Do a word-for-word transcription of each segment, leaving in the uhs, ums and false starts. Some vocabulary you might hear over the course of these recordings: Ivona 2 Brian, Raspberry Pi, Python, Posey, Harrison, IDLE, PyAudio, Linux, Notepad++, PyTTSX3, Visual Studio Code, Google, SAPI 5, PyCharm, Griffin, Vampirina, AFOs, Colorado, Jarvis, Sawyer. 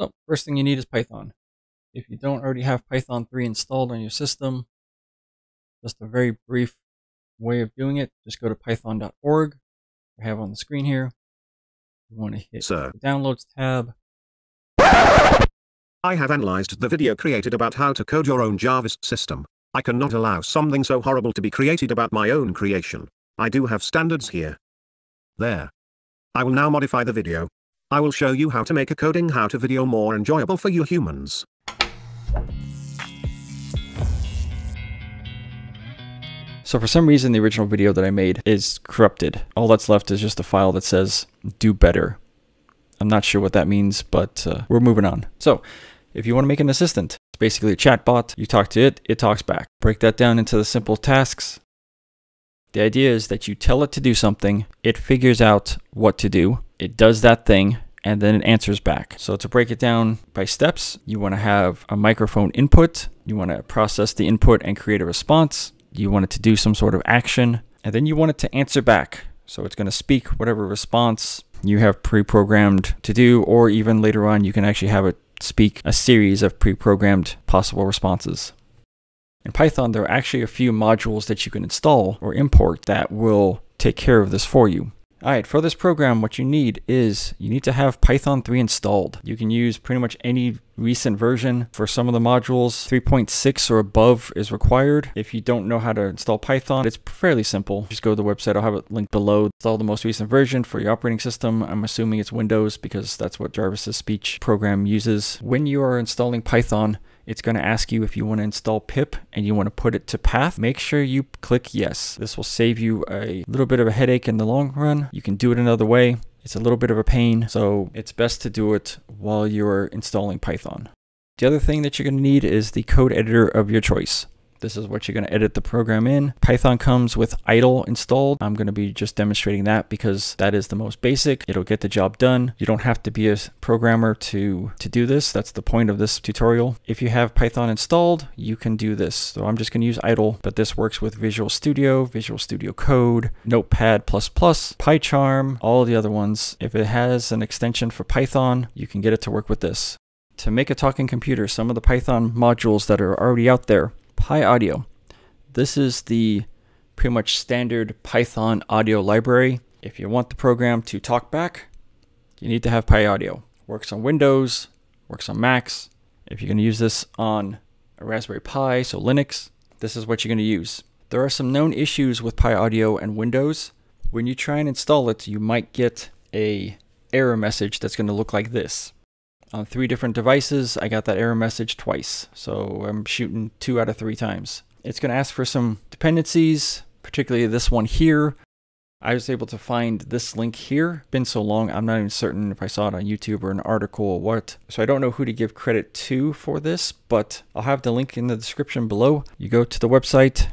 So first thing you need is Python. If you don't already have Python three installed on your system, just a very brief way of doing it, just go to python dot org. I have on the screen here. You want to hit Sir. the downloads tab. I have analyzed the video created about how to code your own Jarvis system. I cannot allow something so horrible to be created about my own creation. I do have standards here. There. I will now modify the video. I will show you how to make a coding how to video more enjoyable for you humans. So for some reason, the original video that I made is corrupted. All that's left is just a file that says, do better. I'm not sure what that means, but uh, we're moving on. So if you want to make an assistant, it's basically a chatbot. You talk to it, it talks back. Break that down into the simple tasks. The idea is that you tell it to do something, it figures out what to do, it does that thing, and then it answers back. So to break it down by steps, you want to have a microphone input, you want to process the input and create a response. You want it to do some sort of action, and then you want it to answer back. So it's going to speak whatever response you have pre-programmed to do, or even later on, you can actually have it speak a series of pre-programmed possible responses. In Python, there are actually a few modules that you can install or import that will take care of this for you. All right, for this program, what you need is you need to have Python three installed. You can use pretty much any recent version. For some of the modules, three point six or above is required. If you don't know how to install Python, it's fairly simple. Just go to the website. I'll have it linked below. Install the most recent version for your operating system. I'm assuming it's Windows because that's what Jarvis's speech program uses. When you are installing Python, it's going to ask you if you want to install pip and you want to put it to path. Make sure you click yes. This will save you a little bit of a headache in the long run. You can do it another way. It's a little bit of a pain, so it's best to do it while you're installing Python. The other thing that you're going to need is the code editor of your choice. This is what you're going to edit the program in. Python comes with idle installed. I'm going to be just demonstrating that because that is the most basic. It'll get the job done. You don't have to be a programmer to, to do this. That's the point of this tutorial. If you have Python installed, you can do this. So I'm just going to use idle, but this works with Visual Studio, Visual Studio Code, Notepad plus plus, PyCharm, all the other ones. If it has an extension for Python, you can get it to work with this. To make a talking computer, some of the Python modules that are already out there, PyAudio. This is the pretty much standard Python audio library. If you want the program to talk back, you need to have PyAudio. Works on Windows, works on Macs. If you're going to use this on a Raspberry Pi, so Linux, this is what you're going to use. There are some known issues with PyAudio and Windows. When you try and install it, you might get an error message that's going to look like this. On three different devices, I got that error message twice. So I'm shooting two out of three times. It's going to ask for some dependencies, particularly this one here. I was able to find this link here. Been so long, I'm not even certain if I saw it on YouTube or an article or what. So I don't know who to give credit to for this, but I'll have the link in the description below. You go to the website,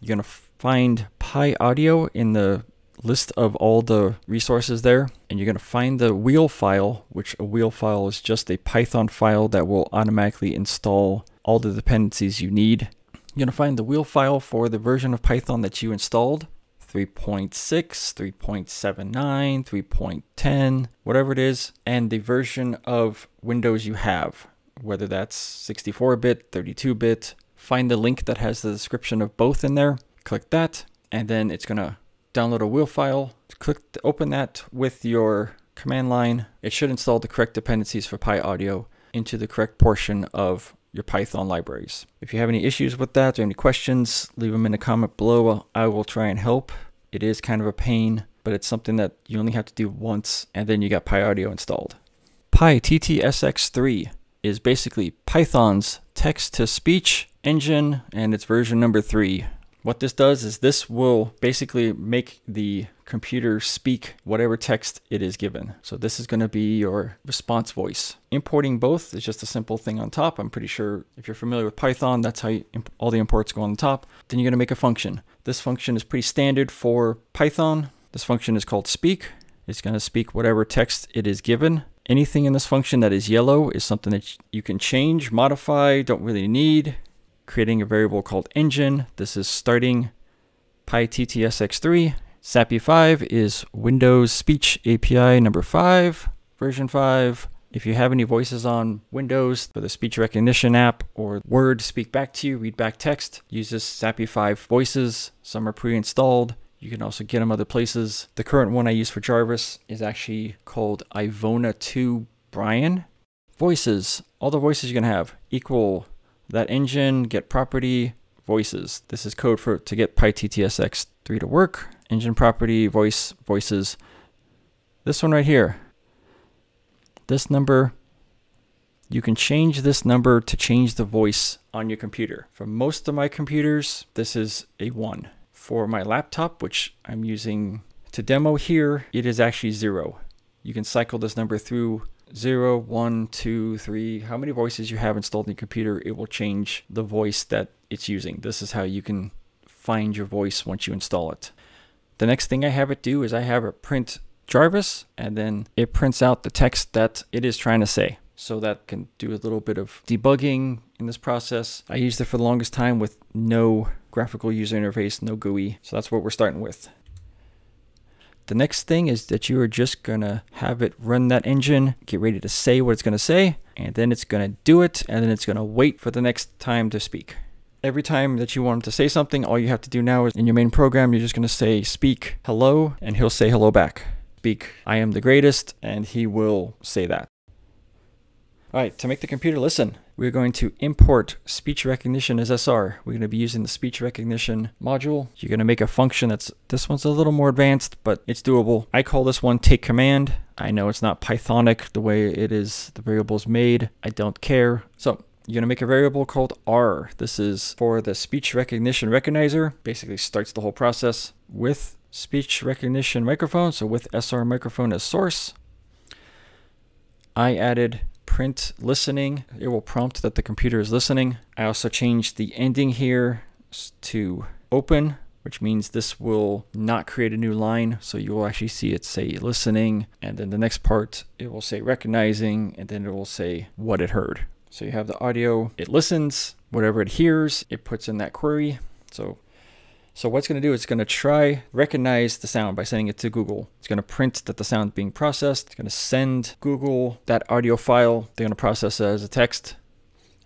you're going to find PyAudio in the list of all the resources there, and you're going to find the wheel file, which a wheel file is just a Python file that will automatically install all the dependencies you need. You're going to find the wheel file for the version of Python that you installed, three point six, three point seven nine, three point ten, whatever it is, and the version of Windows you have, whether that's sixty-four bit, thirty-two bit. Find the link that has the description of both in there, click that, and then it's going to download a wheel file, click to open that with your command line. It should install the correct dependencies for PyAudio into the correct portion of your Python libraries. If you have any issues with that or any questions, leave them in the comment below. I will try and help. It is kind of a pain, but it's something that you only have to do once, and then you got PyAudio installed. P Y T T S X three is basically Python's text-to-speech engine, and it's version number three. What this does is this will basically make the computer speak whatever text it is given. So this is going to be your response voice. Importing both is just a simple thing on top. I'm pretty sure if you're familiar with Python, that's how you all the imports go on the top. Then you're going to make a function. This function is pretty standard for Python. This function is called speak. It's going to speak whatever text it is given. Anything in this function that is yellow is something that you can change, modify, don't really need. Creating a variable called engine. This is starting P Y T T S X three. SAPI five is Windows Speech A P I number five, version five. If you have any voices on Windows for the speech recognition app or Word speak back to you, read back text, uses SAPI five voices. Some are pre-installed. You can also get them other places. The current one I use for Jarvis is actually called Ivona two Brian. Voices, all the voices you're gonna have, equal that engine, get property, voices. This is code for to get PyTTSX three to work. Engine property, voice, voices. This one right here. This number, you can change this number to change the voice on your computer. For most of my computers, this is a one. For my laptop, which I'm using to demo here, it is actually zero. You can cycle this number through zero, one, two, three. How many voices you have installed in your computer, it will change the voice that it's using. This is how you can find your voice once you install it. The next thing I have it do is I have it print Jarvis, and then it prints out the text that it is trying to say. So that can do a little bit of debugging in this process. I used it for the longest time with no graphical user interface, no G U I. So that's what we're starting with. The next thing is that you are just gonna have it run that engine, get ready to say what it's gonna say, and then it's gonna do it, and then it's gonna wait for the next time to speak. Every time that you want him to say something, all you have to do now is in your main program, you're just gonna say speak hello, and he'll say hello back. Speak, I am the greatest, and he will say that. All right, to make the computer listen, we're going to import speech recognition as S R. We're going to be using the speech recognition module. You're going to make a function that's, this one's a little more advanced, but it's doable. I call this one take command. I know it's not Pythonic the way it is, the variable is made. I don't care. So you're going to make a variable called R. This is for the speech recognition recognizer. Basically starts the whole process with speech recognition microphone, so with S R microphone as source. I added print listening. It will prompt that the computer is listening. I also changed the ending here to open, which means this will not create a new line. So you will actually see it say listening, and then the next part, it will say recognizing, and then it will say what it heard. So you have the audio, it listens, whatever it hears, it puts in that query. So So what's going to do is it's going to try recognize the sound by sending it to Google. It's going to print that the sound is being processed. It's going to send Google that audio file. They're going to process it as a text,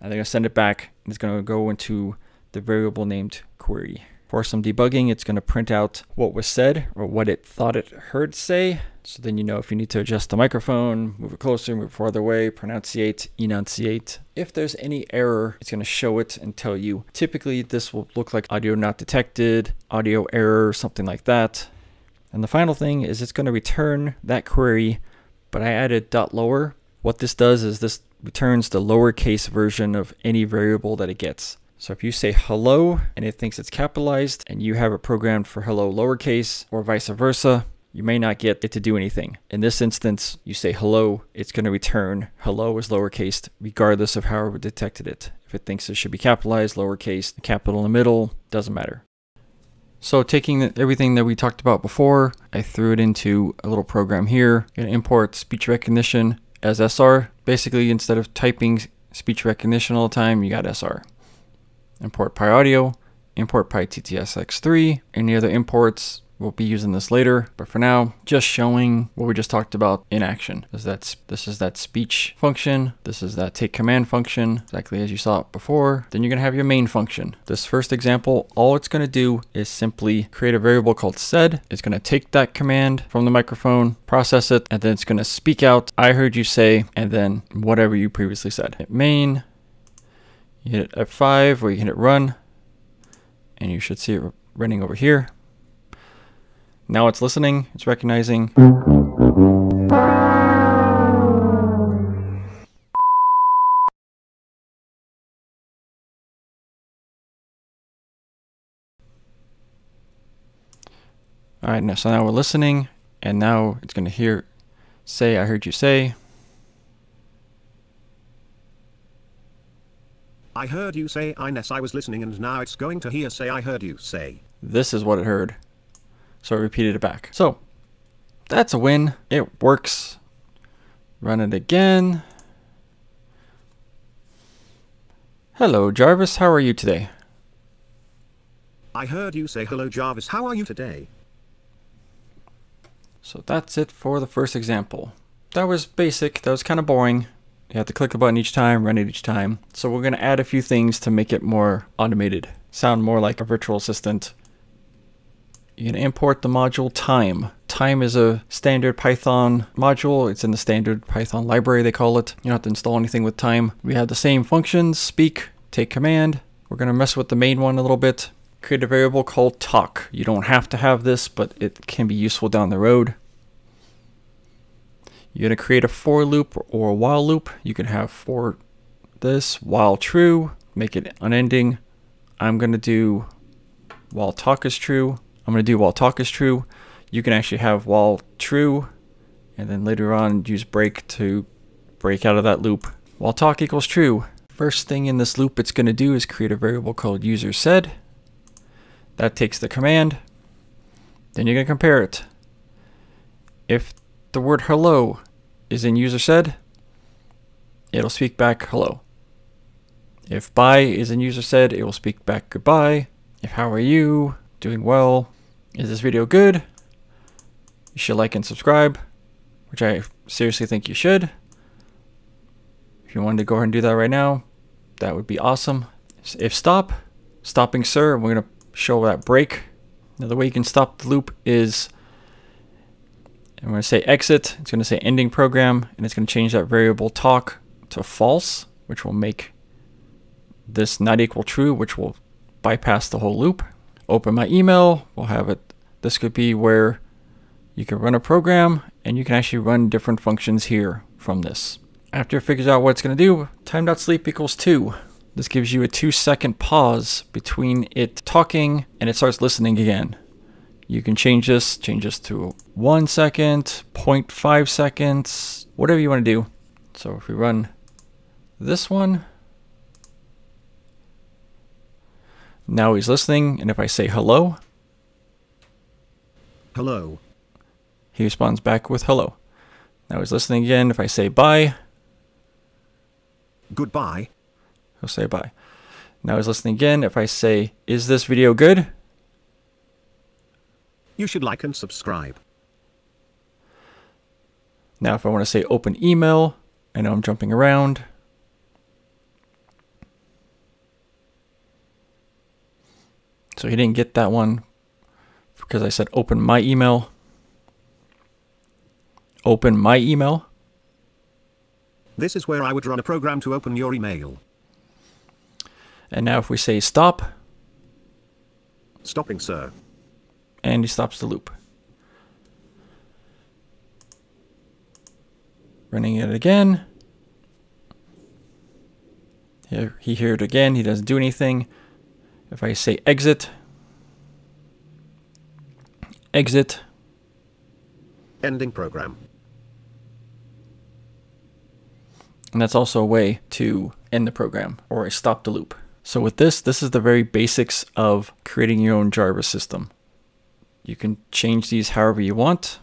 and they're going to send it back. And it's going to go into the variable named query. For some debugging, it's going to print out what was said or what it thought it heard say. So then you know if you need to adjust the microphone, move it closer, move it farther away, pronunciate, enunciate. If there's any error, it's going to show it and tell you. Typically, this will look like audio not detected, audio error, something like that. And the final thing is it's going to return that query, but I added dot lower. What this does is this returns the lowercase version of any variable that it gets. So if you say hello and it thinks it's capitalized and you have it programmed for hello lowercase or vice versa, you may not get it to do anything. In this instance, you say hello, it's going to return hello is lowercase regardless of how it detected it. If it thinks it should be capitalized, lowercase, capital in the middle, doesn't matter. So taking the, everything that we talked about before, I threw it into a little program here. I'm going to import speech recognition as S R. Basically, instead of typing speech recognition all the time, you got S R. Import PyAudio, import PyTTSX three. Any other imports, we'll be using this later, but for now, just showing what we just talked about in action. This is that, this is that speech function. This is that take command function, exactly as you saw it before. Then you're gonna have your main function. This first example, all it's gonna do is simply create a variable called said. It's gonna take that command from the microphone, process it, and then it's gonna speak out, I heard you say, and then whatever you previously said. Hit main, you hit F five, or you hit run, and you should see it running over here. Now it's listening, it's recognizing. All right, now, so now we're listening, and now it's gonna hear, say, I heard you say. I heard you say, Ines, I was listening, and now it's going to hear, say, I heard you say. This is what it heard. So I repeated it back. So that's a win. It works. Run it again. Hello, Jarvis. How are you today? I heard you say, hello, Jarvis. How are you today? So that's it for the first example. that was basic. That was kind of boring. You have to click a button each time, run it each time. So we're going to add a few things to make it more automated, sound more like a virtual assistant. You're going to import the module time. Time is a standard Python module. It's in the standard Python library, they call it. You don't have to install anything with time. We have the same functions, speak, take command. We're going to mess with the main one a little bit. Create a variable called talk. You don't have to have this, but it can be useful down the road. You're going to create a for loop or a while loop. You can have for this, while true, make it unending. I'm going to do while talk is true. I'm going to do while talk is true. You can actually have while true, and then later on use break to break out of that loop. While talk equals true. First thing in this loop it's going to do is create a variable called user said. That takes the command. Then you're going to compare it. If the word hello is in user said, it'll speak back hello. If bye is in user said, it will speak back goodbye. If how are you, doing well, is this video good, you should like and subscribe, which I seriously think you should. If you wanted to go ahead and do that right now, that would be awesome. If stop, stopping sir, we're going to show that break. Now the way you can stop the loop is, I'm going to say exit, it's going to say ending program, and it's going to change that variable talk to false, which will make this not equal true, which will bypass the whole loop. Open my email, we'll have it. This could be where you can run a program, and you can actually run different functions here from this. After it figures out what it's going to do, time.sleep equals two. This gives you a two second pause between it talking and it starts listening again. You can change this, change this to one second, zero point five seconds, whatever you want to do. So if we run this one, now he's listening, and if I say hello, hello, he responds back with hello. Now he's listening again. If I say bye, goodbye, he'll say bye. Now he's listening again. If I say, is this video good? You should like and subscribe. Now if I want to say open email, I know I'm jumping around. So he didn't get that one because I said open my email. Open my email. This is where I would run a program to open your email. And now if we say stop. Stopping, sir. And he stops the loop. Running it again. Here, he hears it again. He doesn't do anything. If I say exit. Exit. Ending program. And that's also a way to end the program or stop the loop. So with this, this is the very basics of creating your own Jarvis system. You can change these however you want.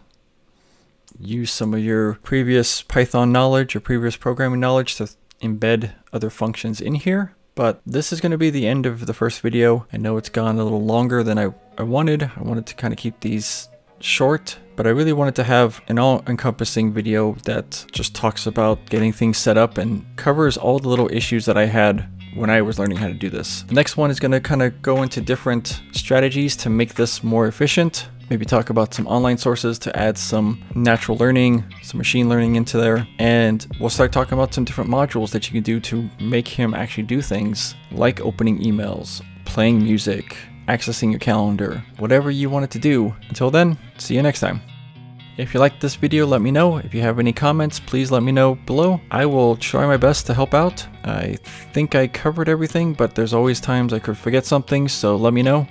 Use some of your previous Python knowledge or previous programming knowledge to embed other functions in here. But this is going to be the end of the first video. I know it's gone a little longer than I, I wanted. I wanted to kind of keep these short, but I really wanted to have an all-encompassing video that just talks about getting things set up and covers all the little issues that I had when I was learning how to do this. The next one is going to kind of go into different strategies to make this more efficient. Maybe talk about some online sources to add some natural learning, some machine learning into there. And we'll start talking about some different modules that you can do to make him actually do things like opening emails, playing music, accessing your calendar, whatever you want it to do. Until then, see you next time. If you liked this video, let me know. If you have any comments, please let me know below. I will try my best to help out. I think I covered everything, but there's always times I could forget something, so let me know.